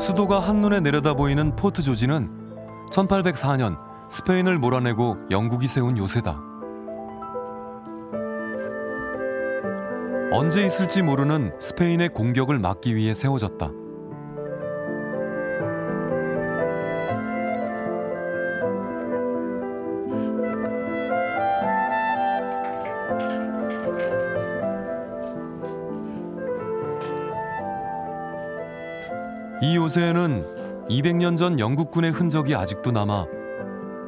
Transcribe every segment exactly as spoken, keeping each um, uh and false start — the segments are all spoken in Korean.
수도가 한눈에 내려다보이는 포트 조지는 천팔백사 년 스페인을 몰아내고 영국이 세운 요새다. 언제 있을지 모르는 스페인의 공격을 막기 위해 세워졌다. 이 요새에는 이백 년 전 영국군의 흔적이 아직도 남아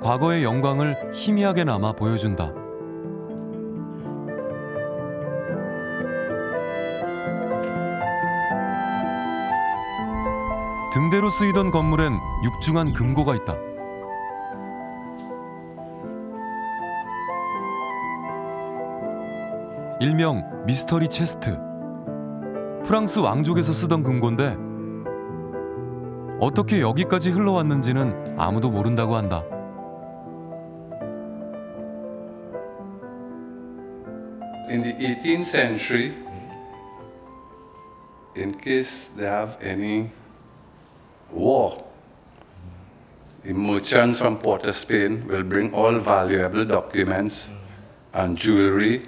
과거의 영광을 희미하게 남아 보여준다. 등대로 쓰이던 건물엔 육중한 금고가 있다. 일명 미스터리 체스트. 프랑스 왕족에서 쓰던 금고인데 어떻게 여기까지 흘러왔는지는 아무도 모른다고 한다. In the eighteenth century, in case they have any war, the merchants from Port of Spain will bring all valuable documents and jewelry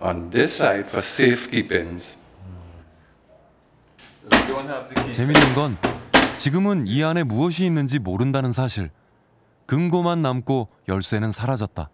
on this side for safekeepings. 재밌는 건 지금은 이 안에 무엇이 있는지 모른다는 사실. 금고만 남고 열쇠는 사라졌다.